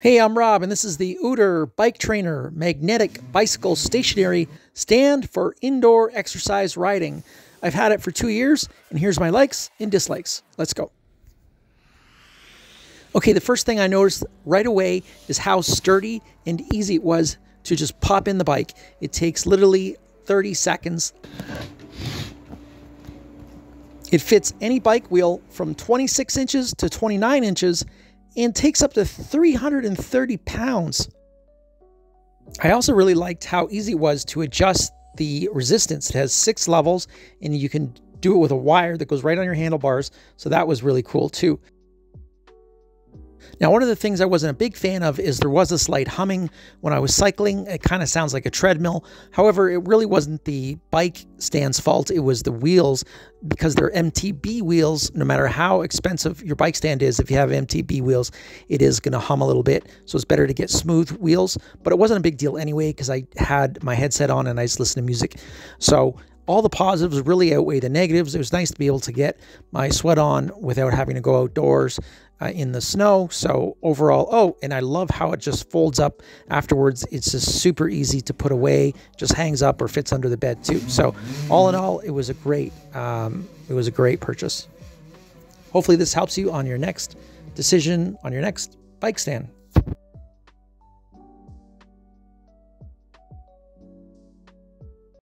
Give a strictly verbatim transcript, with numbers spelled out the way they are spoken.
Hey, I'm Rob, and this is the Euter Bike Trainer Magnetic Bicycle Stationary Stand for indoor exercise riding. I've had it for two years, and here's my likes and dislikes. Let's go. Okay, the first thing I noticed right away is how sturdy and easy it was to just pop in the bike. It takes literally thirty seconds. It fits any bike wheel from twenty-six inches to twenty-nine inches, and takes up to three hundred thirty pounds. I also really liked how easy it was to adjust the resistance. It has six levels, and you can do it with a wire that goes right on your handlebars, so that was really cool too. Now, one of the things I wasn't a big fan of is there was a slight humming when I was cycling. It kind of sounds like a treadmill. However, it really wasn't the bike stand's fault. It was the wheels, because they're M T B wheels. No matter how expensive your bike stand is, if you have M T B wheels, it is going to hum a little bit. So it's better to get smooth wheels, but it wasn't a big deal anyway, because I had my headset on and I just listened to music. So all the positives really outweigh the negatives. It was nice to be able to get my sweat on without having to go outdoors uh, in the snow. So overall, oh, and I love how it just folds up afterwards. It's just super easy to put away, just hangs up or fits under the bed too. So all in all, it was a great, um, it was a great purchase. Hopefully this helps you on your next decision, on your next bike stand.